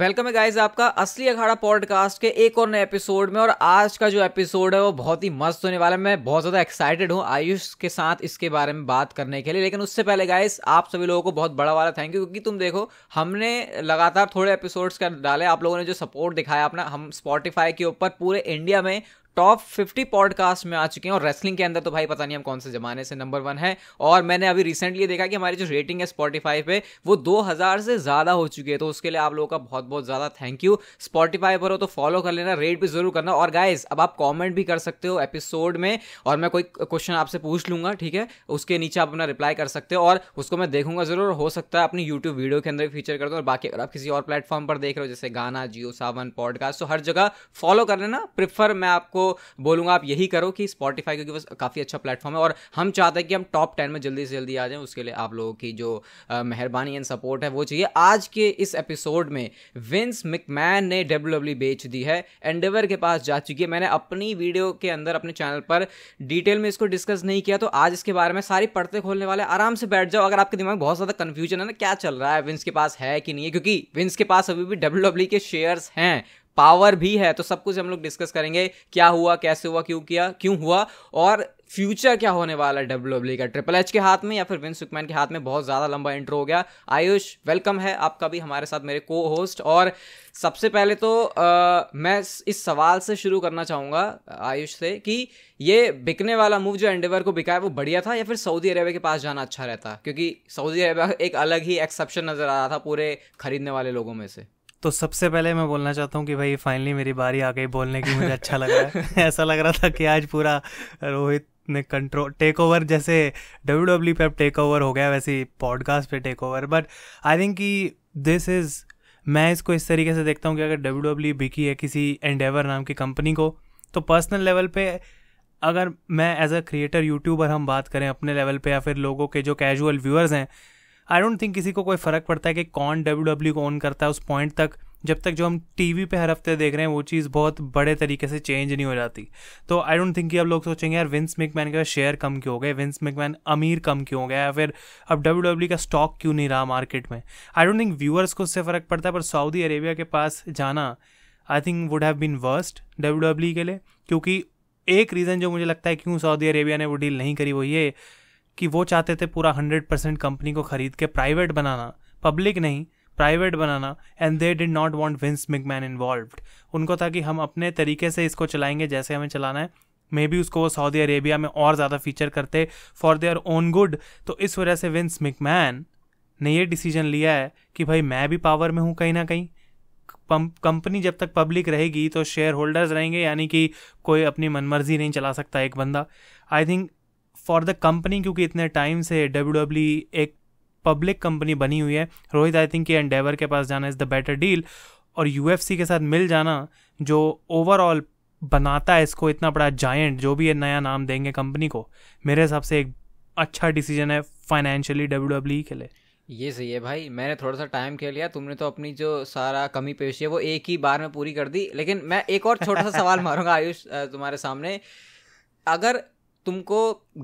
Welcome है guys आपका असली अखाड़ा पॉडकास्ट के एक और नए एपिसोड में। और आज का जो एपिसोड है वो बहुत ही मस्त होने वाला है। मैं बहुत ज़्यादा एक्साइटेड हूँ आयुष के साथ इसके बारे में बात करने के लिए। लेकिन उससे पहले गाइज आप सभी लोगों को बहुत बड़ा वाला थैंक यू, क्योंकि तुम देखो हमने लगातार थोड़े एपिसोड्स कर डाले। आप लोगों ने जो सपोर्ट दिखाया अपना, हम स्पॉटिफाई के ऊपर पूरे इंडिया में टॉप 50 पॉडकास्ट में आ चुके हैं। और रेसलिंग के अंदर तो भाई पता नहीं हम कौन से ज़माने से नंबर 1 है। और मैंने अभी रिसेंटली देखा कि हमारी जो रेटिंग है स्पॉटिफाई पे वो 2000 से ज़्यादा हो चुकी है। तो उसके लिए आप लोगों का बहुत बहुत ज़्यादा थैंक यू। स्पॉटिफाई पर हो तो फॉलो कर लेना, रेट भी ज़रूर करना। और गाइज अब आप कॉमेंट भी कर सकते हो एपिसोड में, और मैं कोई क्वेश्चन आपसे पूछ लूँगा, ठीक है, उसके नीचे आप अपना रिप्लाई कर सकते हो और उसको मैं देखूंगा ज़रूर। हो सकता है अपनी यूट्यूब वीडियो के अंदर फीचर कर दो। और बाकी अगर आप किसी और प्लेटफॉर्म पर देख रहे हो जैसे गाना, जियो सावन, पॉडकास्ट, तो हर जगह फॉलो कर लेना। प्रिफर मैं आपको बोलूंगा आप यही करो कि स्पॉटिफाई, क्योंकि वो काफी अच्छा प्लेटफॉर्म है और हम चाहते हैं कि हम टॉप 10 में जल्दी से जल्दी आ जाएं। उसके लिए आप लोगों की जो मेहरबानी एंड सपोर्ट है वो चाहिए। आज के इस एपिसोड में विंस मैकमैन ने WWE बेच दी है, एंडेवर के पास जा चुकी है। मैंने अपनी वीडियो के अंदर अपने चैनल पर डिटेल में इसको डिस्कस नहीं किया, तो आज इसके बारे में सारी परतें खोलने वाले। आराम से बैठ जाओ अगर आपके दिमाग में बहुत ज्यादा कंफ्यूजन है ना क्या चल रहा है, विंस के पास है कि नहीं है, क्योंकि विंस के पास अभी भी WWE के शेयर्स हैं, पावर भी है। तो सब कुछ हम लोग डिस्कस करेंगे, क्या हुआ, कैसे हुआ, क्यों किया, क्यों हुआ, और फ्यूचर क्या होने वाला है WWE का, ट्रिपल एच के हाथ में या फिर विंस मैकमैन के हाथ में। बहुत ज़्यादा लंबा इंट्रो हो गया। आयुष वेलकम है आपका भी हमारे साथ, मेरे को होस्ट। और सबसे पहले तो मैं इस सवाल से शुरू करना चाहूँगा आयुष से कि ये बिकने वाला मूव जो एंडेवर को बिका है वो बढ़िया था या फिर सऊदी अरेबिया के पास जाना अच्छा रहता, क्योंकि सऊदी अरेबिया एक अलग ही एक्सेप्शन नज़र आ रहा था पूरे खरीदने वाले लोगों में से। तो सबसे पहले मैं बोलना चाहता हूँ कि भाई फाइनली मेरी बारी आ गई बोलने की, मुझे अच्छा लग रहा है। ऐसा लग रहा था कि आज पूरा रोहित ने कंट्रोल टेक ओवर, जैसे WWE पे अब टेक ओवर हो गया वैसे ही पॉडकास्ट पे take over. But I think कि दिस इज़, मैं इसको इस तरीके से देखता हूँ कि अगर WWE बिकी है किसी एंडेवर नाम की कंपनी को, तो पर्सनल लेवल पे अगर मैं एज अ क्रिएटर यूट्यूबर हम बात करें अपने लेवल पे या फिर लोगों के जो कैजुअल व्यूअर्स हैं, आई डोंट थिंक किसी को कोई फ़र्क पड़ता है कि कौन WWE को ओन करता है उस पॉइंट तक, जब तक जो हम टीवी पे हर हफ्ते देख रहे हैं वो चीज़ बहुत बड़े तरीके से चेंज नहीं हो जाती। तो आई डोंट थिंक कि अब लोग सोचेंगे यार विंस मैकमैन का शेयर कम क्यों हो गए, विंस मैकमैन अमीर कम क्यों हो गया, या फिर अब WWE का स्टॉक क्यों नहीं रहा मार्केट में। आई डोंट थिंक व्यूअर्स को उससे फ़र्क पड़ता है, पर सऊदी अरेबिया के पास जाना I think would have been worst WWE के लिए। क्योंकि एक रीज़न जो मुझे लगता है क्यों सऊदी अरेबिया ने वो डील नहीं करी वो ये कि वो चाहते थे पूरा 100% कंपनी को ख़रीद के प्राइवेट बनाना, पब्लिक नहीं प्राइवेट बनाना। And they did not want Vince McMahon involved. उनको था कि हम अपने तरीके से इसको चलाएंगे जैसे हमें चलाना है। मे बी उसको वो सऊदी अरेबिया में और ज़्यादा फीचर करते फॉर देयर ओन गुड। तो इस वजह से विंस मैकमैन ने ये डिसीजन लिया है कि भाई मैं भी पावर में हूँ कहीं ना कहीं, कंपनी जब तक पब्लिक रहेगी तो शेयर होल्डर्स रहेंगे, यानी कि कोई अपनी मनमर्जी नहीं चला सकता एक बंदा। I think for the company, क्योंकि इतने टाइम से WWE एक पब्लिक कंपनी बनी हुई है, रोहित आई थिंक कि एंडेवर के पास जाना इज़ द बेटर डील। और UFC के साथ मिल जाना जो ओवरऑल बनाता है इसको इतना बड़ा जायंट, जो भी ये नया नाम देंगे कंपनी को, मेरे हिसाब से एक अच्छा डिसीजन है फाइनेंशियली WWE के लिए। ये सही है भाई, मैंने थोड़ा सा टाइम खेल लिया, तुमने तो अपनी जो सारा कमी पेशी है वो एक ही बार में पूरी कर दी। लेकिन मैं एक और छोटा सा सवाल मारूंगा आयुष तुम्हारे सामने। अगर तुमको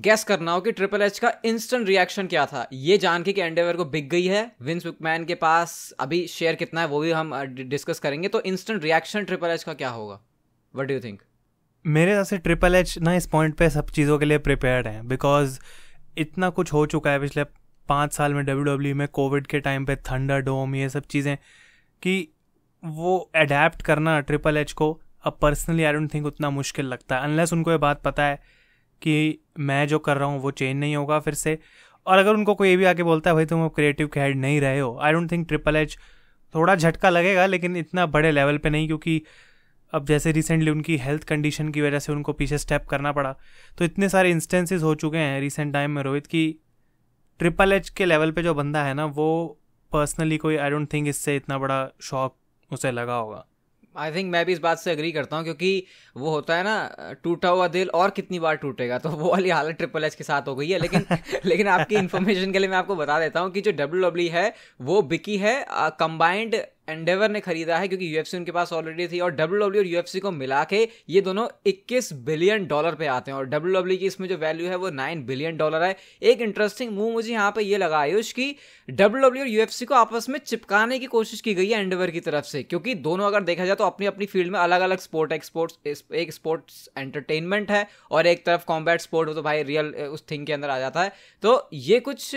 गेस करना हो कि ट्रिपल एच का इंस्टेंट रिएक्शन क्या था ये जान के कि एंडेवर को बिक गई है, विंस मैकमैन के पास अभी शेयर कितना है वो भी हम डिस्कस करेंगे, तो इंस्टेंट रिएक्शन ट्रिपल एच का क्या होगा, व्हाट डू यू थिंक? मेरे हिसाब से ट्रिपल एच ना इस पॉइंट पे सब चीज़ों के लिए प्रिपेयर्ड हैं, बिकॉज इतना कुछ हो चुका है पिछले 5 साल में WWE में, कोविड के टाइम पे थंडर डोम ये सब चीज़ें, कि वो अडेप्ट करना ट्रिपल एच को अब पर्सनली आई डोंट थिंक उतना मुश्किल लगता है, अनलेस उनको ये बात पता है कि मैं जो कर रहा हूँ वो चेंज नहीं होगा फिर से। और अगर उनको कोई ये भी आके बोलता है भाई तुम अब क्रिएटिव के हेड नहीं रहे हो, I don't think triple H, थोड़ा झटका लगेगा लेकिन इतना बड़े लेवल पे नहीं, क्योंकि अब जैसे रिसेंटली उनकी हेल्थ कंडीशन की वजह से उनको पीछे स्टेप करना पड़ा। तो इतने सारे इंस्टेंसेस हो चुके हैं रिसेंट टाइम में रोहित की ट्रिपल एच के लेवल पर जो बंदा है ना वो पर्सनली कोई आई डोंट थिंक इससे इतना बड़ा शॉक उसे लगा होगा। आई थिंक मैं भी इस बात से एग्री करता हूँ, क्योंकि वो होता है ना टूटा हुआ दिल और कितनी बार टूटेगा, तो वो वाली हालत ट्रिपल एच के साथ हो गई है। लेकिन लेकिन आपकी इन्फॉर्मेशन के लिए मैं आपको बता देता हूँ कि जो WWE है वो बिकी है कंबाइंड एंडेवर ने खरीदा है क्योंकि यूएफसी उनके पास ऑलरेडी थी और WWE और यूएफसी को मिला के ये दोनों $21 बिलियन पे आते हैं और WWE की इसमें जो वैल्यू है वो $9 बिलियन है। एक इंटरेस्टिंग मूव मुझे यहाँ पे ये लगा आयुष कि WWE और यूएफसी को आपस में चिपकाने की कोशिश की गई है एंडेवर की तरफ से, क्योंकि दोनों अगर देखा जाए तो अपनी अपनी फील्ड में अलग अलग स्पोर्ट एक स्पोर्ट्स एंटरटेनमेंट है और एक तरफ कॉम्बैट स्पोर्ट हो तो भाई रियल उस थिंग के अंदर आ जाता है। तो ये कुछ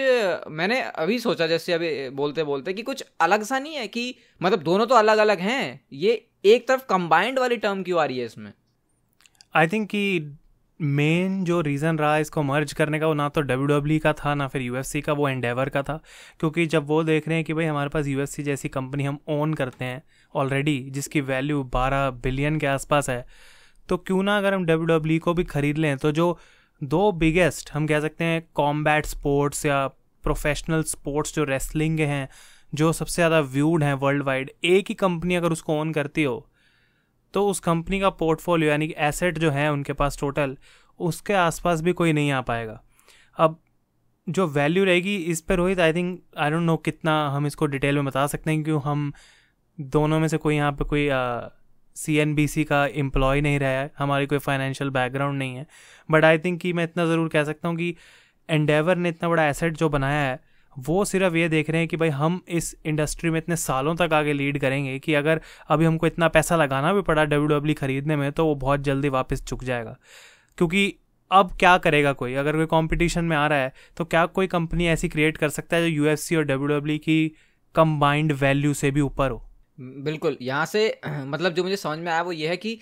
मैंने अभी सोचा जैसे अभी बोलते बोलते कि कुछ अलग सा नहीं है कि मतलब दोनों तो अलग अलग हैं, ये एक तरफ कंबाइंड वाली टर्म क्यों आ रही है इसमें? आई थिंक कि मेन जो रीज़न रहा इसको मर्ज करने का वो ना तो WWE का था ना फिर UFC का, वो एंडेवर का था। क्योंकि जब वो देख रहे हैं कि भाई हमारे पास UFC जैसी कंपनी हम ओन करते हैं ऑलरेडी जिसकी वैल्यू 12 बिलियन के आसपास है, तो क्यों ना अगर हम WWE को भी खरीद लें तो जो दो बिगेस्ट हम कह सकते हैं कॉम्बैट स्पोर्ट्स या प्रोफेशनल स्पोर्ट्स जो रेसलिंग हैं जो सबसे ज़्यादा व्यूड हैं वर्ल्ड वाइड, एक ही कंपनी अगर उसको ओन करती हो तो उस कंपनी का पोर्टफोलियो यानी कि एसेट जो है उनके पास टोटल उसके आसपास भी कोई नहीं आ पाएगा। अब जो वैल्यू रहेगी इस पर Rohit I think I don't know कितना हम इसको डिटेल में बता सकते हैं क्यों हम दोनों में से कोई यहाँ पे कोई CNBC का एम्प्लॉय नहीं रहा है, हमारी कोई फाइनेंशियल बैकग्राउंड नहीं है, बट आई थिंक कि मैं इतना ज़रूर कह सकता हूँ कि एंडेवर ने इतना बड़ा एसेट जो बनाया है वो सिर्फ ये देख रहे हैं कि भाई हम इस इंडस्ट्री में इतने सालों तक आगे लीड करेंगे कि अगर अभी हमको इतना पैसा लगाना भी पड़ा WWE खरीदने में तो वो बहुत जल्दी वापस चुक जाएगा। क्योंकि अब क्या करेगा कोई, अगर कोई कंपटीशन में आ रहा है तो क्या कोई कंपनी ऐसी क्रिएट कर सकता है जो UFC और WWE की कंबाइंड वैल्यू से भी ऊपर हो? बिल्कुल, यहाँ से मतलब जो मुझे समझ में आया वो ये है कि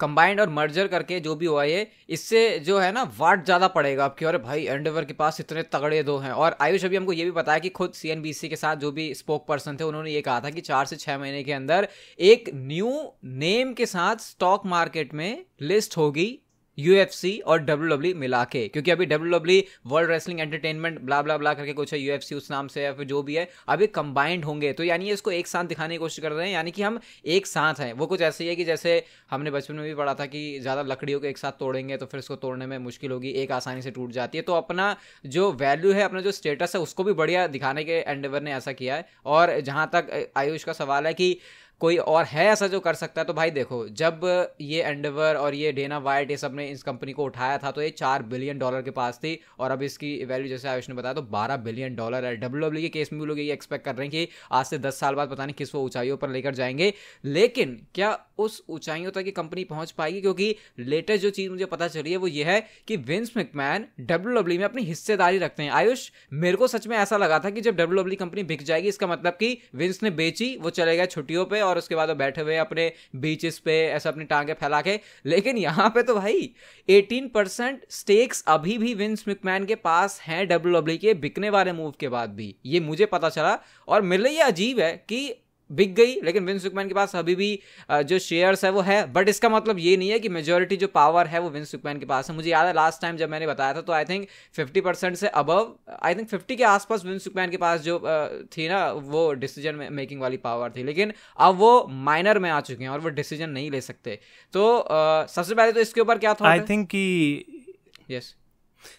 कंबाइंड और मर्जर करके जो भी हुआ ये इससे जो है ना वाट ज़्यादा पड़ेगा आपकी। और भाई एंडेवर के पास इतने तगड़े दो हैं और आयुष अभी हमको ये भी पता है कि खुद CNBC के साथ जो भी स्पोक पर्सन थे उन्होंने ये कहा था कि 4 से 6 महीने के अंदर एक न्यू नेम के साथ स्टॉक मार्केट में लिस्ट होगी UFC और WWE मिला के, क्योंकि अभी WWE world wrestling entertainment blah blah blah करके कुछ है, UFC उस नाम से या फिर जो भी है, अभी कंबाइंड होंगे। तो यानी इसको एक साथ दिखाने की कोशिश कर रहे हैं यानी कि हम एक साथ हैं। वो कुछ ऐसे ही है कि जैसे हमने बचपन में भी पढ़ा था कि ज़्यादा लकड़ियों को एक साथ तोड़ेंगे तो फिर उसको तोड़ने में मुश्किल होगी, एक आसानी से टूट जाती है। तो अपना जो वैल्यू है अपना जो स्टेटस है उसको भी बढ़िया दिखाने के एंडेवर ने ऐसा किया है। और जहाँ तक आयुष का सवाल है कि कोई और है ऐसा जो कर सकता है, तो भाई देखो जब ये एंडेवर और ये डेना वाइट ये सब ने इस कंपनी को उठाया था तो ये $4 बिलियन के पास थी और अब इसकी वैल्यू जैसे आयुष ने बताया तो $12 बिलियन है। WWE के केस में भी लोग ये एक्सपेक्ट कर रहे हैं कि आज से 10 साल बाद पता नहीं किस वो ऊंचाइयों पर लेकर जाएंगे, लेकिन क्या उस ऊंचाइयों तक ये कंपनी पहुंच पाएगी? क्योंकि लेटेस्ट जो चीज़ मुझे पता चली है वो ये है कि विंस मैकमैन WWE में अपनी हिस्सेदारी रखते हैं। आयुष मेरे को सच में ऐसा लगा था कि जब WWE कंपनी बिक जाएगी इसका मतलब कि विंस ने बेची, वो चले गए छुट्टियों पर और उसके बाद वो बैठे हुए अपने बीचेस पे ऐसे अपनी टांगे फैला के, लेकिन यहाँ पे तो भाई 18% स्टेक्स अभी भी विंस मैकमैन के पास हैं WWE के बिकने वाले मूव के बाद भी, ये मुझे पता चला। और मेरे लिए अजीब है कि बिक गई लेकिन विंस मैकमैन के पास अभी भी जो शेयर्स है वो है, बट इसका मतलब ये नहीं है कि मेजॉरिटी जो पावर है वो विंस मैकमैन के पास है। मुझे याद है लास्ट टाइम जब मैंने बताया था तो आई थिंक 50% से अबव, आई थिंक 50 के आसपास विंस मैकमैन के पास जो थी ना वो डिसीजन मेकिंग वाली पावर थी, लेकिन अब वो माइनर में आ चुके हैं और वो डिसीजन नहीं ले सकते। तो सबसे पहले तो इसके ऊपर क्या था आई थिंक कि यस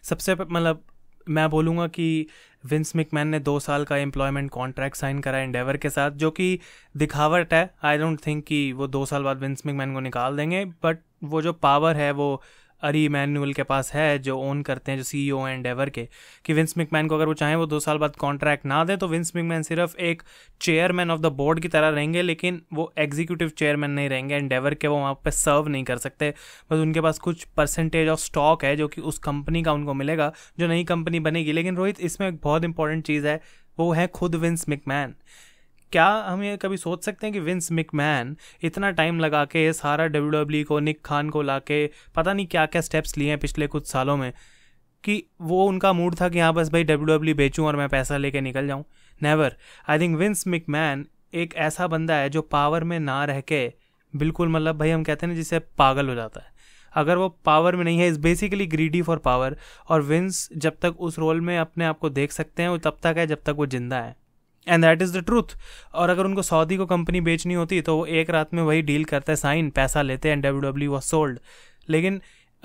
सबसे मतलब मैं बोलूँगा कि विंस मैकमैन ने 2 साल का एम्प्लॉयमेंट कॉन्ट्रैक्ट साइन करा एंडेवर के साथ जो कि दिखावट है। आई डोंट थिंक कि वो 2 साल बाद विंस मैकमैन को निकाल देंगे, बट वो जो पावर है वो अरी इमैनुअल के पास है जो ओन करते हैं, जो CEO हैं एंडेवर के, कि विंस मैकमैन को अगर वो चाहें वो 2 साल बाद कॉन्ट्रैक्ट ना दें तो विंस मैकमैन सिर्फ एक चेयरमैन ऑफ द बोर्ड की तरह रहेंगे, लेकिन वो एग्जीक्यूटिव चेयरमैन नहीं रहेंगे एंडेवर के, वो वहाँ पे सर्व नहीं कर सकते। बस उनके पास कुछ परसेंटेज ऑफ स्टॉक है जो कि उस कंपनी का उनको मिलेगा जो नई कंपनी बनेगी। लेकिन रोहित इसमें एक बहुत इंपॉर्टेंट चीज़ है, वो है खुद विंस मैकमैन। क्या हम ये कभी सोच सकते हैं कि विंस मैकमैन इतना टाइम लगा के सारा WWE को निक खान को ला के पता नहीं क्या क्या स्टेप्स लिए हैं पिछले कुछ सालों में, कि वो उनका मूड था कि हाँ बस भाई WWE बेचूं और मैं पैसा लेके निकल जाऊं? Never. I think Vince McMahon एक ऐसा बंदा है जो पावर में ना रह के बिल्कुल मतलब भाई हम कहते हैं ना जिसे पागल हो जाता है अगर वो पावर में नहीं है, is basically greedy for power. और विंस जब तक उस रोल में अपने आप को देख सकते हैं वो तब तक है जब तक वो जिंदा है, and that is the truth. और अगर उनको सऊदी को कंपनी बेचनी होती तो वो एक रात में वही डील करते हैं, साइन पैसा लेते हैं, WWE वॉज सोल्ड। लेकिन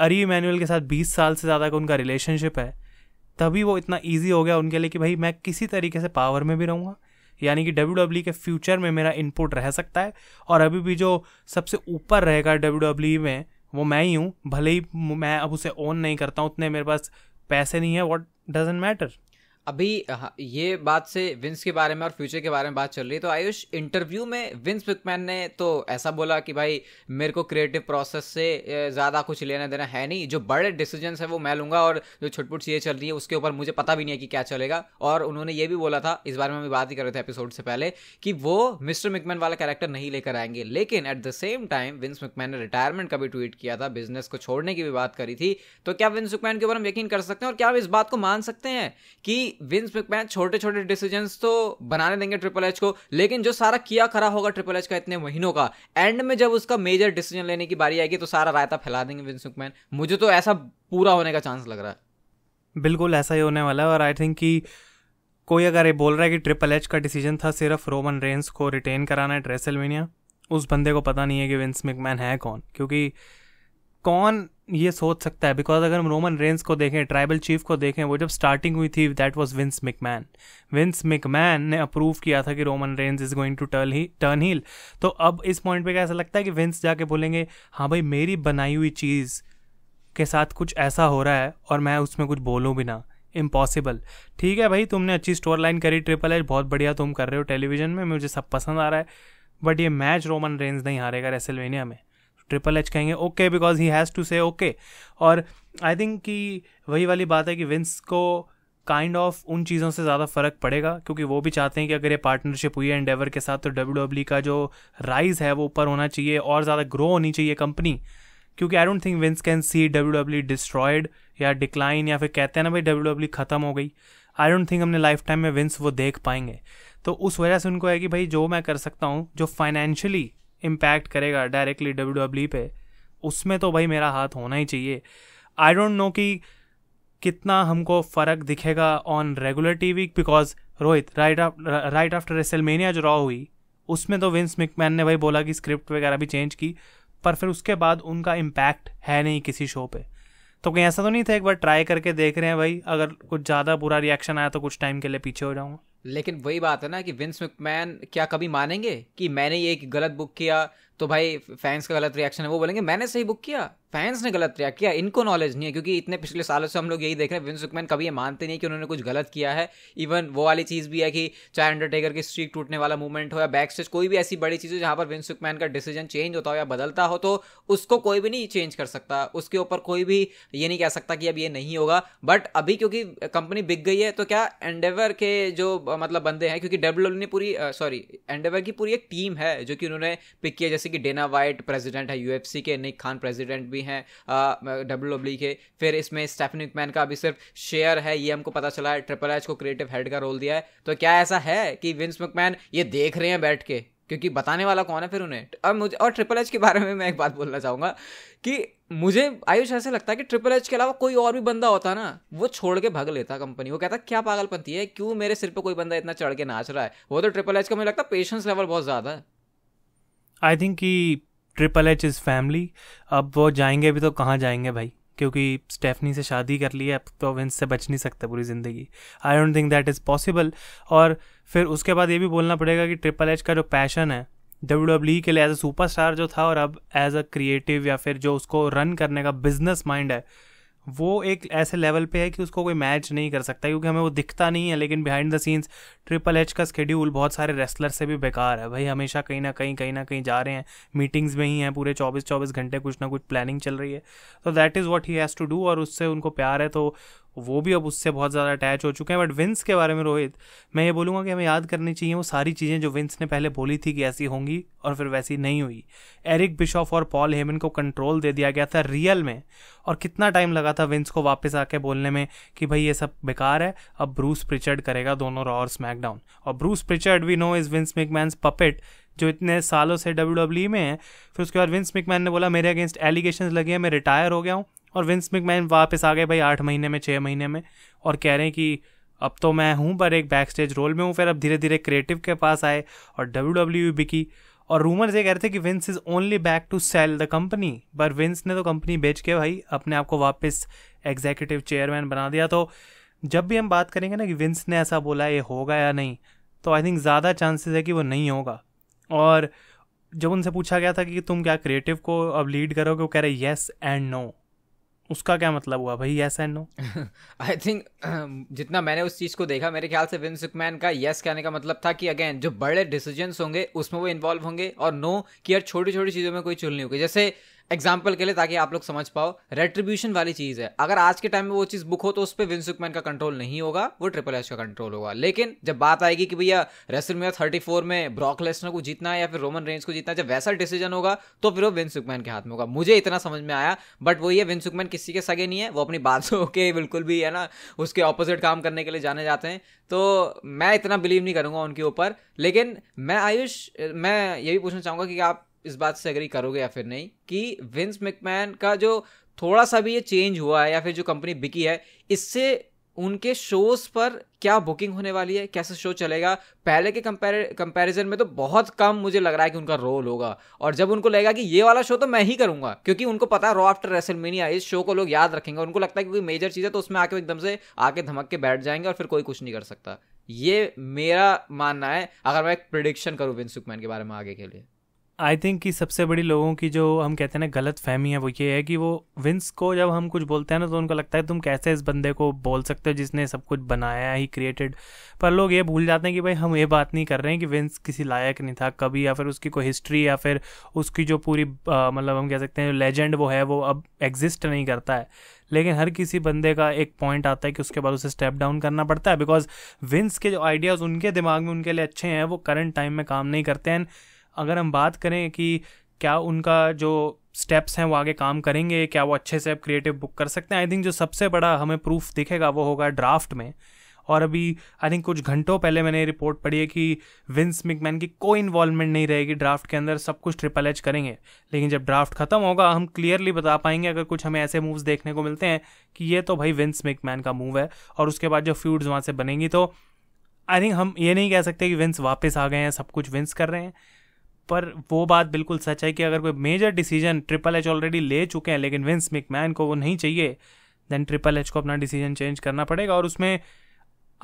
अरी इमैनुअल के साथ 20 साल से ज़्यादा का उनका रिलेशनशिप है, तभी वो इतना ईजी हो गया उनके लिए कि भाई मैं किसी तरीके से पावर में भी रहूँगा, यानी कि WWE के फ्यूचर में मेरा इनपुट रह सकता है। और अभी भी जो सबसे ऊपर रहेगा WWE में वो मैं ही हूँ, भले ही मैं अब उसे ओन नहीं करता हूँ, उतने मेरे पास पैसे नहीं है, व्हाट डजंट मैटर। अभी ये बात से विंस के बारे में और फ्यूचर के बारे में बात चल रही है, तो आयुष इंटरव्यू में विंस मैकमैन ने तो ऐसा बोला कि भाई मेरे को क्रिएटिव प्रोसेस से ज़्यादा कुछ लेना देना है नहीं, जो बड़े डिसीजंस है वो मैं लूँगा और जो छुटपुट चीज़ें चल रही है उसके ऊपर मुझे पता भी नहीं है कि क्या चलेगा। और उन्होंने ये भी बोला था, इस बारे में हम बात ही कर रहे थे एपिसोड से पहले, कि वो मिस्टर मैकमैन वाला कैरेक्टर नहीं लेकर आएंगे। लेकिन at the same time Vince McMahon ने रिटायरमेंट का भी ट्वीट किया था, बिजनेस को छोड़ने की भी बात करी थी। तो क्या विंस मैकमैन के ऊपर हम यकीन कर सकते हैं और क्या हम इस बात को मान सकते हैं कि विंस मैकमैन छोटे छोटे डिसीजंस तो बनाने देंगे ट्रिपल एच को, लेकिन जो सारा किया खरा होगा ट्रिपल एच का इतने महीनों का, एंड में जब उसका मेजर डिसीजन लेने की बारी आएगी तो सारा रायता फैला देंगे विंस मैकमैन? मुझे तो ऐसा पूरा होने का चांस लग रहा है। बिल्कुल ऐसा ही होने वाला है। और आई थिंक कि कोई अगर ये बोल रहा है कि ट्रिपल एच का डिसीजन था सिर्फ रोमन रेंस को रिटेन कराना है रेसलमेनिया, उस बंदे को पता नहीं है कि विंस मैकमैन है कौन, क्योंकि कौन ये सोच सकता है। बिकॉज अगर हम रोमन रेंस को देखें, ट्राइबल चीफ को देखें, वो जब स्टार्टिंग हुई थी that was Vince McMahon. Vince McMahon ने अप्रूव किया था कि Roman Reigns is going to turn heel. तो अब इस पॉइंट पे क्या ऐसा लगता है कि विंस जाके बोलेंगे हाँ भाई मेरी बनाई हुई चीज़ के साथ कुछ ऐसा हो रहा है और मैं उसमें कुछ बोलूँ भी ना? इम्पॉसिबल। ठीक है भाई, तुमने अच्छी स्टोरी लाइन करी ट्रिपल एच, बहुत बढ़िया तुम कर रहे हो टेलीविजन में, मुझे सब पसंद आ रहा है, बट ये मैच रोमन रेंस नहीं हारेगा रेसलमेनिया में। ट्रिपल एच कहेंगे okay because he has to say okay. और आई थिंक कि वही वाली बात है कि विंस को काइंड ऑफ उन चीज़ों से ज़्यादा फ़र्क पड़ेगा, क्योंकि वो भी चाहते हैं कि अगर ये पार्टनरशिप हुई है एंडेवर के साथ तो WWE का जो राइज है वो ऊपर होना चाहिए और ज़्यादा ग्रो होनी चाहिए कंपनी, क्योंकि I don't think Vince can see WWE destroyed या डिक्लाइन, या फिर कहते हैं ना भाई WWE ख़त्म हो गई। आई डोंट थिंक हमने लाइफ टाइम में विंस वो देख पाएंगे। तो उस वजह से उनको है कि भाई जो मैं कर सकता हूँ जो फाइनेंशियली इम्पैक्ट करेगा डायरेक्टली WWE पे, उसमें तो भाई मेरा हाथ होना ही चाहिए। आई डोंट नो कि कितना हमको फ़र्क दिखेगा on regular TV, because Rohit right after WrestleMania जो रॉ हुई उसमें तो विंस मैकमैन ने भाई बोला कि स्क्रिप्ट वगैरह भी चेंज की, पर फिर उसके बाद उनका इम्पैक्ट है नहीं किसी शो पे। तो कहीं ऐसा तो नहीं था एक बार ट्राई करके देख रहे हैं भाई, अगर कुछ ज़्यादा बुरा रिएक्शन आया तो कुछ टाइम के लिए पीछे हो जाऊँगा। लेकिन वही बात है ना कि विंस मैकमैन क्या कभी मानेंगे कि मैंने ये गलत बुक किया तो भाई फैंस का गलत रिएक्शन है? वो बोलेंगे मैंने सही बुक किया, फैंस ने गलत रिएक्ट किया, इनको नॉलेज नहीं है। क्योंकि इतने पिछले सालों से हम लोग यही देख रहे हैं, विंस मैकमैन कभी ये मानते नहीं कि उन्होंने कुछ गलत किया है। इवन वो वाली चीज़ भी है कि चाहे अंडरटेकर की स्ट्रीक टूटने वाला मूवमेंट हो या बैक स्टेज, कोई भी ऐसी बड़ी चीज़ हो जहाँ पर विंस मैकमैन का डिसीजन चेंज होता हो या बदलता हो, तो उसको कोई भी नहीं चेंज कर सकता, उसके ऊपर कोई भी ये नहीं कह सकता कि अब ये नहीं होगा। बट अभी क्योंकि कंपनी बिक गई है तो क्या एंडेवर के जो मतलब बंदे हैं, क्योंकि WWE ने पूरी एंडेवर की पूरी एक टीम है जो कि उन्होंने पिक किया, जैसे कि डेना वाइट प्रेसिडेंट है UFC के, निक खान प्रेसिडेंट भी हैं WWE के, फिर इसमें स्टेफनी मैकमैन का अभी सिर्फ शेयर है, ये हमको पता चला है। ट्रिपल एच को क्रिएटिव हेड का रोल दिया है। तो क्या ऐसा है कि विंस मैकमैन ये देख रहे हैं बैठ के, क्योंकि बताने वाला कौन है फिर उन्हें? अब मुझे और ट्रिपल एच के बारे में मैं एक बात बोलना चाहूँगा कि मुझे आयुष ऐसे लगता है कि ट्रिपल एच के अलावा कोई और भी बंदा होता ना, वो छोड़ के भाग लेता कंपनी। वो कहता क्या पागलपंती है, क्यों मेरे सिर पर कोई बंदा इतना चढ़ के नाच रहा है? वो तो ट्रिपल एच का मुझे लगता है पेशेंस लेवल बहुत ज़्यादा है। आई थिंक कि ट्रिपल एच इज़ फैमिली। अब वो जाएंगे भी तो कहाँ जाएंगे भाई, क्योंकि स्टेफनी से शादी कर ली है, अब तो विंस से बच नहीं सकते पूरी ज़िंदगी। I don't think that is possible. और फिर उसके बाद ये भी बोलना पड़ेगा कि ट्रिपल एच का जो पैशन है WWE के लिए एज अ सुपरस्टार जो था और अब एज अ क्रिएटिव या फिर जो उसको रन करने का बिजनेस माइंड है, वो एक ऐसे लेवल पे है कि उसको कोई मैच नहीं कर सकता, क्योंकि हमें वो दिखता नहीं है। लेकिन behind the scenes triple H का स्केड्यूल बहुत सारे रेसलर से भी बेकार है भाई, हमेशा कहीं ना कहीं जा रहे हैं, मीटिंग्स में ही हैं पूरे 24 घंटे, कुछ ना कुछ प्लानिंग चल रही है। तो that is what he has to do, और उससे उनको प्यार है तो वो भी अब उससे बहुत ज़्यादा अटैच हो चुके हैं। बट विंस के बारे में रोहित मैं ये बोलूँगा कि हमें याद करनी चाहिए वो सारी चीज़ें जो विंस ने पहले बोली थी कि ऐसी होंगी और फिर वैसी नहीं हुई। एरिक बिशॉफ और पॉल हेमन को कंट्रोल दे दिया गया था रियल में, और कितना टाइम लगा था विंस को वापस आके बोलने में कि भाई ये सब बेकार है, अब ब्रूस प्रिचर्ड करेगा दोनों रॉ और स्मैकडाउन। और Bruce Prichard we know is Vince McMahon's puppet, जो इतने सालों से WWE में है। फिर उसके बाद विंस मैकमैन ने बोला मेरे अगेंस्ट एलिगेशंस लगे हैं, मैं रिटायर हो गया हूँ, और विंस मैकमैन वापस आ गए भाई 6 महीने में, और कह रहे हैं कि अब तो मैं हूँ पर एक बैक स्टेज रोल में हूँ। फिर अब धीरे धीरे क्रिएटिव के पास आए और WWE बिकी, और रूमर्स ये कह रहे थे कि Vince is only back to sell the company, पर विंस ने तो कंपनी बेच के भाई अपने आप को वापस एग्जीक्यूटिव चेयरमैन बना दिया। तो जब भी हम बात करेंगे ना कि विंस ने ऐसा बोला ये होगा या नहीं, तो आई थिंक ज़्यादा चांसेस है कि वो नहीं होगा। और जब उनसे पूछा गया था कि तुम क्या क्रिएटिव को अब लीड करोगे, वो कह रहे येस एंड नो। उसका क्या मतलब हुआ भाई yes and no? I think जितना मैंने उस चीज़ को देखा, मेरे ख्याल से विंस मैकमैन का येस कहने का मतलब था कि अगेन जो बड़े डिसीजंस होंगे उसमें वो इन्वॉल्व होंगे, और नो कि यार छोटी छोटी चीज़ों में कोई चुल नहीं होगी। जैसे एग्जाम्पल के लिए ताकि आप लोग समझ पाओ, रेट्रीब्यूशन वाली चीज़ है, अगर आज के टाइम में वो चीज़ बुक हो तो उस पर विंस मैकमैन का कंट्रोल नहीं होगा, वो ट्रिपल एच का कंट्रोल होगा। लेकिन जब बात आएगी कि भैया रेसलमेनिया 34 में ब्रॉक लेसनर को जीतना है या फिर रोमन रेंज को जीतना है, जब वैसा डिसीजन होगा तो फिर वो विंस मैकमैन के हाथ में होगा। मुझे इतना समझ में आया। बट वो ये विंस मैकमैन किसी के सगे नहीं है, वो अपनी बातों के बिल्कुल भी है ना उसके ऑपोजिट काम करने के लिए जाने जाते हैं, तो मैं इतना बिलीव नहीं करूँगा उनके ऊपर। लेकिन मैं आयुष, मैं ये भी पूछना चाहूँगा कि आप इस बात से एग्री करोगे या फिर नहीं कि विंस मैकमैन का जो थोड़ा सा भी ये चेंज हुआ है या फिर जो कंपनी बिकी है, इससे उनके शोज पर क्या बुकिंग होने वाली है, कैसे शो चलेगा? पहले के कंपैरिजन में तो बहुत कम मुझे लग रहा है कि उनका रोल होगा, और जब उनको लगेगा कि ये वाला शो तो मैं ही करूंगा, क्योंकि उनको पता है रॉ आफ्टर रेसलमेनिया इस शो को लोग याद रखेंगे, उनको लगता है कि कोई मेजर चीज़ है तो उसमें आके एकदम से आके धमक के बैठ जाएंगे और फिर कोई कुछ नहीं कर सकता। ये मेरा मानना है, अगर मैं एक प्रेडिक्शन करूँ विंस मैकमैन के बारे में आगे के लिए। आई थिंक कि सबसे बड़ी लोगों की जो हम कहते हैं ना गलत फहमी है, वो ये है कि वो विंस को जब हम कुछ बोलते हैं ना तो उनको लगता है तुम कैसे इस बंदे को बोल सकते हो जिसने सब कुछ बनाया ही क्रिएटेड। पर लोग ये भूल जाते हैं कि भाई हम ये बात नहीं कर रहे हैं कि विंस किसी लायक नहीं था कभी, या फिर उसकी कोई हिस्ट्री या फिर उसकी जो पूरी मतलब हम कह सकते हैं लेजेंड वो है वो अब एग्जिस्ट नहीं करता है। लेकिन हर किसी बंदे का एक पॉइंट आता है कि उसके बाद उसे स्टेप डाउन करना पड़ता है, बिकॉज विंस के जो आइडियाज़ उनके दिमाग में उनके लिए अच्छे हैं वो करंट टाइम में काम नहीं करते हैं। अगर हम बात करें कि क्या उनका जो स्टेप्स हैं वो आगे काम करेंगे, क्या वो अच्छे से अब क्रिएटिव बुक कर सकते हैं, आई थिंक जो सबसे बड़ा हमें प्रूफ दिखेगा वो होगा ड्राफ्ट में। और अभी आई थिंक कुछ घंटों पहले मैंने रिपोर्ट पढ़ी है कि विंस मैकमैन की कोई इन्वॉल्वमेंट नहीं रहेगी ड्राफ्ट के अंदर, सब कुछ ट्रिपल एच करेंगे। लेकिन जब ड्राफ्ट खत्म होगा हम क्लियरली बता पाएंगे, अगर कुछ हमें ऐसे मूव्स देखने को मिलते हैं कि ये तो भाई विंस मैकमैन का मूव है, और उसके बाद जो फ्यूड्स वहाँ से बनेंगी। तो आई थिंक हम ये नहीं कह सकते कि विंस वापस आ गए हैं, सब कुछ विंस कर रहे हैं, पर वो बात बिल्कुल सच है कि अगर कोई major decision triple H already ले चुके हैं लेकिन विंस मैकमैन को वो नहीं चाहिए, देन ट्रिपल एच को अपना डिसीजन चेंज करना पड़ेगा। और उसमें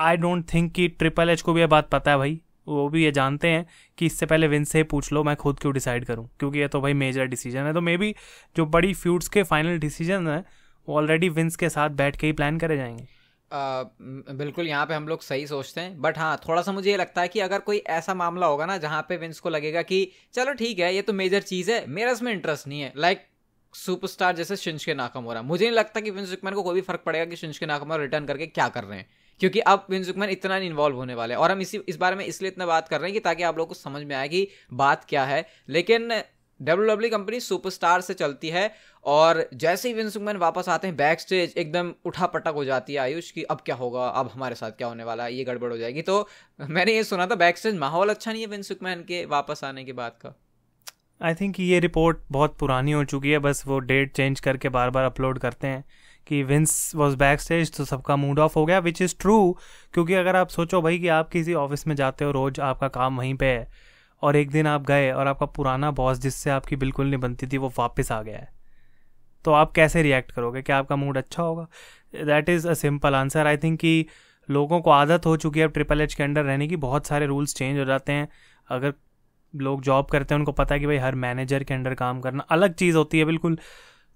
आई डोंट थिंक कि ट्रिपल एच को भी ये बात पता है भाई, वो भी ये जानते हैं कि इससे पहले विंस से पूछ लो, मैं खुद क्यों डिसाइड करूं, क्योंकि ये तो भाई मेजर डिसीजन है। तो मे बी जो बड़ी फ्यूड्स के फाइनल डिसीजन हैं वो ऑलरेडी विंस के साथ बैठ के ही प्लान करे जाएंगे। बिल्कुल यहाँ पे हम लोग सही सोचते हैं। बट हाँ, थोड़ा सा मुझे ये लगता है कि अगर कोई ऐसा मामला होगा ना जहाँ पे विंस को लगेगा कि चलो ठीक है ये तो मेजर चीज़ है, मेरा इसमें इंटरेस्ट नहीं है, लाइक सुपरस्टार जैसे शिंस्के नाकामोरा, मुझे नहीं लगता कि विंस मैकमैन को कोई भी फर्क पड़ेगा कि शिंस्के नाकामोरा रिटर्न करके क्या कर रहे हैं, क्योंकि अब विंस मैकमैन इतना नहीं इन्वॉल्व होने वाले। और हम इस बारे में इसलिए इतना बात कर रहे हैं कि ताकि आप लोग को समझ में आए कि बात क्या है। लेकिन WWE कंपनी सुपरस्टार से चलती है, और जैसे ही विंस मैकमैन वापस आते हैं बैक स्टेज एकदम उठा पटक हो जाती है आयुष की अब क्या होगा, अब हमारे साथ क्या होने वाला है, ये गड़बड़ हो जाएगी। तो मैंने ये सुना था बैक स्टेज माहौल अच्छा नहीं है विंस मैकमैन के वापस आने के बाद का। आई थिंक ये रिपोर्ट बहुत पुरानी हो चुकी है, बस वो डेट चेंज करके बार बार अपलोड करते हैं कि विंस वॉज बैक स्टेज, तो सबका मूड ऑफ हो गया, विच इज़ ट्रू। क्योंकि अगर आप सोचो भाई कि आप किसी ऑफिस में जाते हो, रोज आपका काम वहीं पर है, और एक दिन आप गए और आपका पुराना बॉस जिससे आपकी बिल्कुल नहीं बनती थी वो वापस आ गया है, तो आप कैसे रिएक्ट करोगे? क्या आपका मूड अच्छा होगा? That is a simple answer. I think कि लोगों को आदत हो चुकी है अब ट्रिपल एच के अंडर रहने की, बहुत सारे रूल्स चेंज हो जाते हैं। अगर लोग जॉब करते हैं उनको पता है कि भाई हर मैनेजर के अंडर काम करना अलग चीज़ होती है बिल्कुल।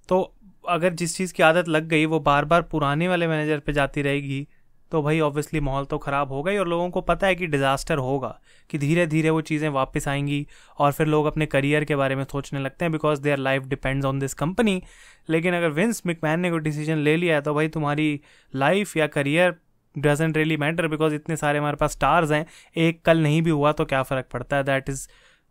तो अगर जिस चीज़ की आदत लग गई वो बार बार पुराने वाले मैनेजर पर जाती रहेगी तो भाई ऑब्वियसली माहौल तो ख़राब हो गई, और लोगों को पता है कि डिज़ास्टर होगा, कि धीरे धीरे वो चीज़ें वापस आएंगी और फिर लोग अपने करियर के बारे में सोचने लगते हैं because their life depends on this company. लेकिन अगर विंस मैकमैन ने कोई डिसीजन ले लिया है तो भाई तुम्हारी लाइफ या career doesn't really matter, because इतने सारे हमारे पास स्टार्स हैं, एक कल नहीं भी हुआ तो क्या फ़र्क पड़ता है। That is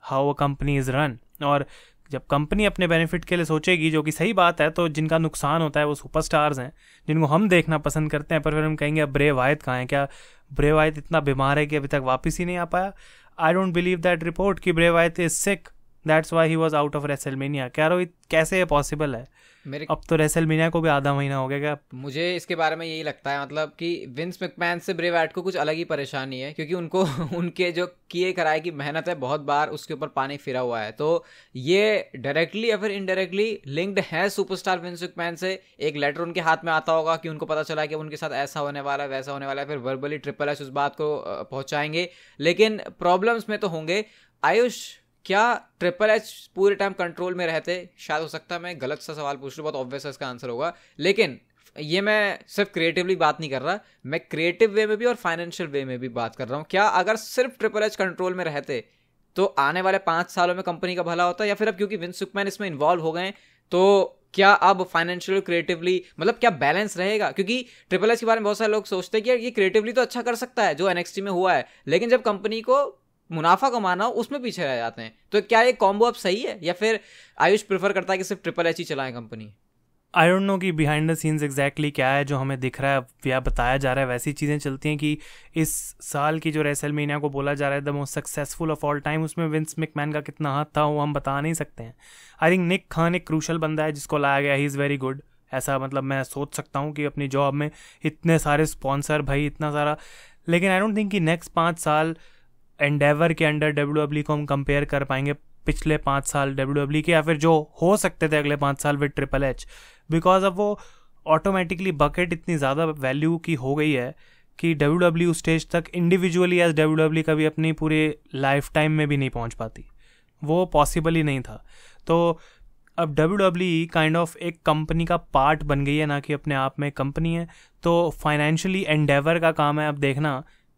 how a company is run. और जब कंपनी अपने बेनिफिट के लिए सोचेगी, जो कि सही बात है, तो जिनका नुकसान होता है वो सुपरस्टार्स हैं जिनको हम देखना पसंद करते हैं। पर फिर हम कहेंगे अब ब्रे वायत कहाँ हैं, क्या ब्रे वायत इतना बीमार है कि अभी तक वापस ही नहीं आ पाया? I don't believe that report कि Bray Wyatt is sick. That's why he was out of WrestleMania. कह रहा हूँ कैसे पॉसिबल है? अब तो रेसलमेनिया को भी आधा महीना हो गया। क्या मुझे इसके बारे में यही लगता है मतलब कि विंस मैकमैन से ब्रे वायट को कुछ अलग ही परेशानी है, क्योंकि उनको उनके जो किए कराए की मेहनत है बहुत बार उसके ऊपर पानी फिरा हुआ है। तो ये डायरेक्टली या फिर इनडायरेक्टली लिंक्ड है सुपरस्टार विंस मैकमैन से। एक लेटर उनके हाथ में आता होगा कि उनको पता चला कि उनके साथ ऐसा होने वाला है वैसा होने वाला है, फिर वर्बली ट्रिपल एच उस बात को पहुँचाएंगे, लेकिन प्रॉब्लम्स में तो होंगे। आयुष, क्या ट्रिपल एच पूरे टाइम कंट्रोल में रहते? शायद, हो सकता है मैं गलत सा सवाल पूछ लूँ, बहुत ऑब्वियस इसका आंसर होगा, लेकिन ये मैं सिर्फ क्रिएटिवली बात नहीं कर रहा, मैं क्रिएटिव वे में भी और फाइनेंशियल वे में भी बात कर रहा हूँ। क्या अगर सिर्फ ट्रिपल एच कंट्रोल में रहते तो आने वाले 5 सालों में कंपनी का भला होता? या फिर अब क्योंकि विंस मैकमैन इसमें इन्वॉल्व हो गए तो क्या अब फाइनेंशियल क्रिएटिवली मतलब क्या बैलेंस रहेगा? क्योंकि ट्रिपल एच के बारे में बहुत सारे लोग सोचते हैं कि यार ये क्रिएटिवली तो अच्छा कर सकता है जो एनएक्सटी में हुआ है, लेकिन जब कंपनी को मुनाफा कमाना हो उसमें पीछे रह जाते हैं। तो क्या ये कॉम्बो अब सही है या फिर आयुष प्रेफर करता है कि सिर्फ ट्रिपल एच ही चलाएं कंपनी? आई डोंट नो कि बिहाइंड द सीन्स एग्जैक्टली क्या है जो हमें दिख रहा है या बताया जा रहा है, वैसी चीज़ें चलती हैं कि इस साल की जो रेसलमेनिया को बोला जा रहा है the most successful of all time, उसमें विंस मैकमैन का कितना हाथ था वो हम बता नहीं सकते हैं। आई थिंक निक खान एक क्रूशल बंदा है जिसको लाया गया, ही इज़ वेरी गुड। ऐसा मतलब मैं सोच सकता हूँ कि अपनी जॉब में इतने सारे स्पॉन्सर, भाई इतना सारा, लेकिन आई डोंट थिंक कि नेक्स्ट 5 साल एंडेवर के अंडर WWE को हम कंपेयर कर पाएंगे पिछले 5 साल WWE के, या फिर जो हो सकते थे अगले 5 साल विद ट्रिपल एच, बिकॉज अब वो ऑटोमेटिकली बकेट इतनी ज़्यादा वैल्यू की हो गई है कि WWE उस स्टेज तक इंडिविजुअली एज WWE कभी अपनी पूरे लाइफ टाइम में भी नहीं पहुंच पाती, वो पॉसिबल ही नहीं था। तो अब WWE काइंड ऑफ एक कंपनी का पार्ट बन गई है, ना कि अपने आप में कंपनी है। तो फाइनेंशियली एंडेवर का काम है अब देखना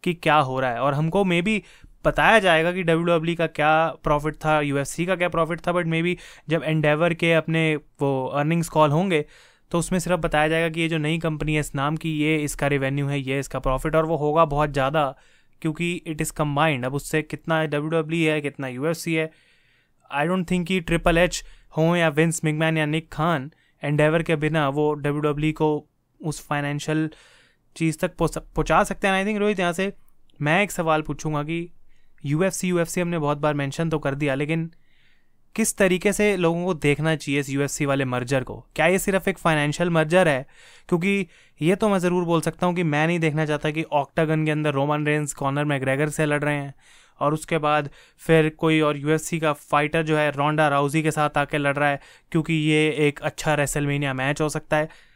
कि क्या हो रहा है, और हमको मे बी बताया जाएगा कि WWE का क्या प्रॉफिट था, UFC का क्या प्रॉफिट था, बट मे बी जब एंडेवर के अपने वो अर्निंग्स कॉल होंगे तो उसमें सिर्फ बताया जाएगा कि ये जो नई कंपनी है इस नाम की, ये इसका रेवेन्यू है, ये इसका प्रॉफिट, और वो होगा बहुत ज़्यादा क्योंकि इट इज़ कम्बाइंड। अब उससे कितना WWE है, कितना UFC है, आई डोंट थिंक कि ट्रिपल एच हों या विंस मैकमैन या निक खान, एंडेवर के बिना वो WWE को उस फाइनेंशियल चीज़ तक पहुँचा सकते हैं। आई थिंक रोहित, यहाँ से मैं एक सवाल पूछूंगा कि UFC हमने बहुत बार मेंशन तो कर दिया, लेकिन किस तरीके से लोगों को देखना चाहिए इस UFC वाले मर्जर को? क्या ये सिर्फ एक फाइनेंशियल मर्जर है? क्योंकि ये तो मैं ज़रूर बोल सकता हूँ कि मैं नहीं देखना चाहता कि ऑक्टागन के अंदर रोमन रेंस कॉनर मैकग्रेगर से लड़ रहे हैं और उसके बाद फिर कोई और UFC का फाइटर जो है रोंडा राउजी के साथ आके लड़ रहा है क्योंकि ये एक अच्छा रेसलमेनिया मैच हो सकता है।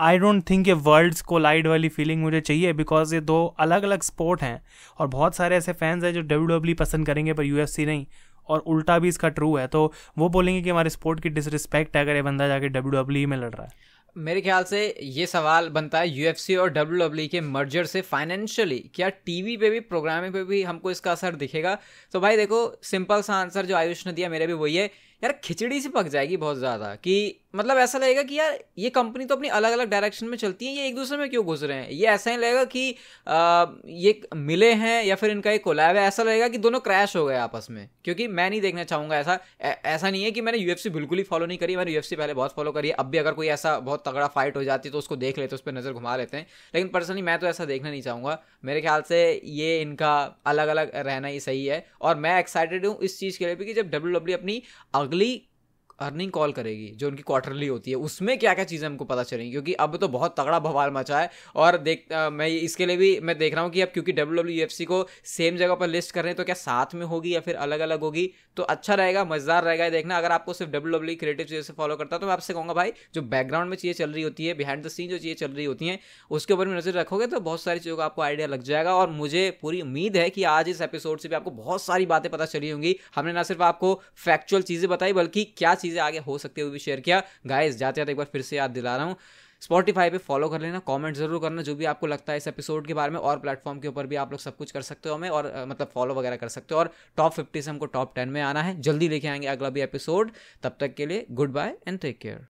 आई डोंट थिंक ये वर्ल्ड्स कोलाइड वाली फीलिंग मुझे चाहिए, बिकॉज ये दो अलग अलग स्पोर्ट हैं और बहुत सारे ऐसे फैंस हैं जो WWE पसंद करेंगे पर UFC नहीं, और उल्टा भी इसका ट्रू है। तो वो बोलेंगे कि हमारे स्पोर्ट की डिसरिस्पेक्ट है अगर ये बंदा जाके WWE में लड़ रहा है। मेरे ख्याल से ये सवाल बनता है UFC और WWE के मर्जर से फाइनेंशियली क्या टीवी पे भी, प्रोग्रामिंग पे भी हमको इसका असर दिखेगा? तो भाई देखो, सिंपल सा आंसर जो आयुष ने दिया मेरे भी वही है यार, खिचड़ी सी पक जाएगी बहुत ज़्यादा। कि मतलब ऐसा लगेगा कि यार ये कंपनी तो अपनी अलग अलग डायरेक्शन में चलती है, ये एक दूसरे में क्यों घुस रहे हैं? ये ऐसा ही लगेगा कि ये मिले हैं या फिर इनका एक कोलैब है, ऐसा लगेगा कि दोनों क्रैश हो गए आपस में। क्योंकि मैं नहीं देखना चाहूँगा ऐसा। ऐसा नहीं है कि मैंने UFC बिल्कुल ही फॉलो नहीं करी, मैंने UFC पहले बहुत फॉलो करी है। अब भी अगर कोई ऐसा बहुत तगड़ा फाइट हो जाती है तो उसको देख लेते, उस पर नज़र घुमा लेते हैं, लेकिन पर्सनली मैं तो ऐसा देखना नहीं चाहूँगा। मेरे ख्याल से ये इनका अलग अलग रहना ही सही है, और मैं एक्साइटेड हूँ इस चीज़ के लिए भी कि जब WWE अपनी अगली अर्निंग कॉल करेगी जो उनकी क्वार्टरली होती है उसमें क्या क्या चीज़ें हमको पता चलेंगी, क्योंकि अब तो बहुत तगड़ा बवाल मचा है। और मैं इसके लिए भी मैं देख रहा हूँ कि अब क्योंकि WWE UFC को सेम जगह पर लिस्ट कर रहे हैं तो क्या साथ में होगी या फिर अलग अलग होगी, तो अच्छा रहेगा, मज़ेदार रहेगा देखना। अगर आपको सिर्फ WWE क्रिएटिव चीज़ें से फॉलो करता तो मैं आपसे कहूँगा भाई जो बैकग्राउंड में चीज़ें चल रही होती है, बिहाइंड द सीन जो चीज़ें चल रही होती हैं उसके ऊपर भी नज़र रखोगे तो बहुत सारी चीज़ों का आपको आइडिया लग जाएगा। और मुझे पूरी उम्मीद है कि आज इस एपिसोड से भी आपको बहुत सारी बातें पता चली होंगी। हमने ना सिर्फ आपको फैक्चुअल चीज़ें बताई बल्कि क्या चीज़ें आगे हो सकती है वो भी शेयर किया। गाइस, जाते जाते एक बार फिर से याद दिला रहा हूँ, Spotify पे फॉलो कर लेना, कमेंट जरूर करना जो भी आपको लगता है इस एपिसोड के बारे में, और प्लेटफॉर्म के ऊपर भी आप लोग सब कुछ कर सकते हो हमें, और मतलब फॉलो वगैरह कर सकते हो। और टॉप 50 से हमको टॉप 10 में आना है, जल्दी लेके आएंगे अगला भी एपिसोड। तब तक के लिए goodbye and take care.